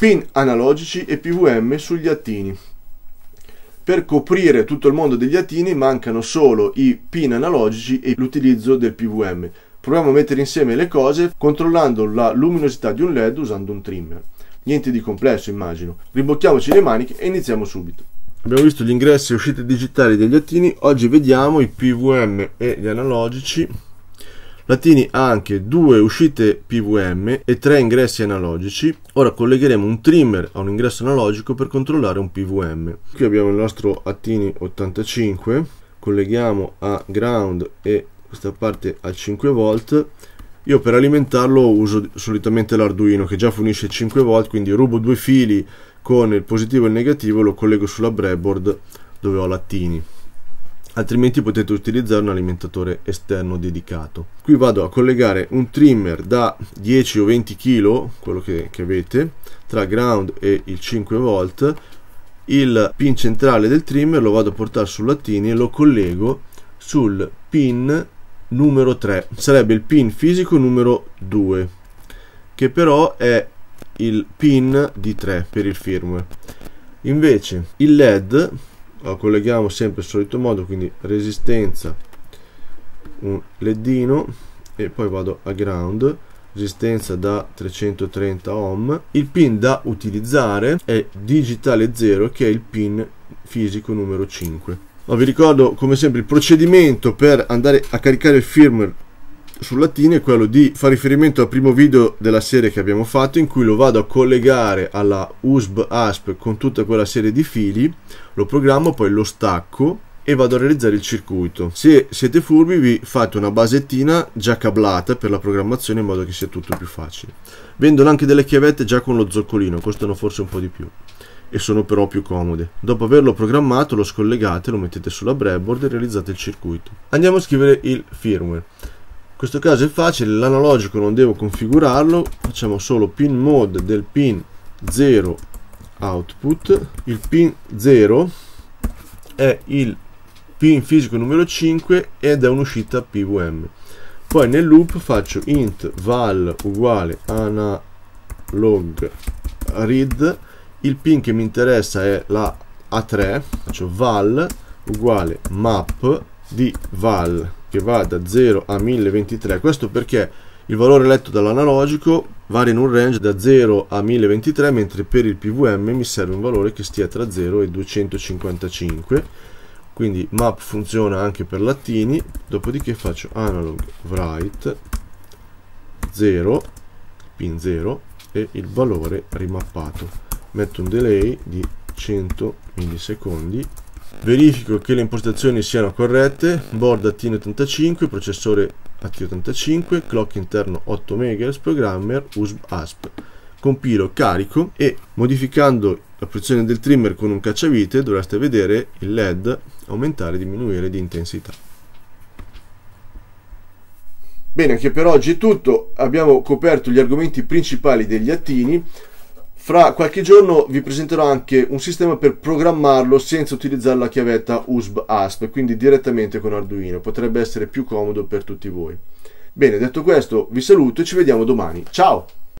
pin analogici e PWM sugli attini. Per coprire tutto il mondo degli attini mancano solo i pin analogici e l'utilizzo del PWM. Proviamo a mettere insieme le cose controllando la luminosità di un LED usando un trimmer. Niente di complesso, immagino. Rimbocchiamoci le maniche e iniziamo subito. Abbiamo visto gli ingressi e uscite digitali degli attini, oggi vediamo i PWM e gli analogici. L'attini ha anche 2 uscite PWM e 3 ingressi analogici. Ora collegheremo un trimmer a un ingresso analogico per controllare un PWM. Qui abbiamo il nostro ATtiny85, colleghiamo a ground e questa parte a 5 volt. Io per alimentarlo uso solitamente l'Arduino che già fornisce 5 volt, quindi rubo 2 fili con il positivo e il negativo e lo collego sulla breadboard dove ho l'attini, altrimenti potete utilizzare un alimentatore esterno dedicato. Qui vado a collegare un trimmer da 10 o 20 kg, quello che avete, tra ground e il 5 volt. Il pin centrale del trimmer lo vado a portare sull'attini e lo collego sul pin numero 3, sarebbe il pin fisico numero 2, che però è il pin di 3 per il firmware. Invece il LED lo colleghiamo sempre al solito modo, quindi resistenza, un ledino, e poi vado a ground, resistenza da 330 ohm. Il pin da utilizzare è digitale 0, che è il pin fisico numero 5. Ma vi ricordo come sempre il procedimento per andare a caricare il firmware sull'attini è quello di fare riferimento al primo video della serie che abbiamo fatto, in cui lo vado a collegare alla USB ASP con tutta quella serie di fili, lo programmo, poi lo stacco e vado a realizzare il circuito. Se siete furbi vi fate una basettina già cablata per la programmazione in modo che sia tutto più facile. Vendono anche delle chiavette già con lo zoccolino, costano forse un po' di più e sono però più comode. Dopo averlo programmato lo scollegate, lo mettete sulla breadboard e realizzate il circuito. Andiamo a scrivere il firmware. In questo caso è facile, l'analogico non devo configurarlo, facciamo solo pin mode del pin 0 output. Il pin 0 è il pin fisico numero 5 ed è un'uscita PWM. Poi nel loop faccio int val uguale analogRead. Il pin che mi interessa è la A3, faccio val uguale map di val che va da 0 a 1023, questo perché il valore letto dall'analogico varia in un range da 0 a 1023, mentre per il PWM mi serve un valore che stia tra 0 e 255, quindi map funziona anche per l'attini. Dopodiché faccio analogWrite 0, pin 0 e il valore rimappato. Metto un delay di 100 millisecondi, verifico che le impostazioni siano corrette, board ATtiny85, processore ATtiny85, clock interno 8 MHz, programmer USB ASP. Compilo, carico e modificando la posizione del trimmer con un cacciavite dovreste vedere il LED aumentare e diminuire di intensità. Bene, anche per oggi è tutto, abbiamo coperto gli argomenti principali degli attini. Fra qualche giorno vi presenterò anche un sistema per programmarlo senza utilizzare la chiavetta USB ASP, quindi direttamente con Arduino, potrebbe essere più comodo per tutti voi. Bene, detto questo vi saluto e ci vediamo domani. Ciao!